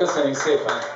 Köszönjük szépen!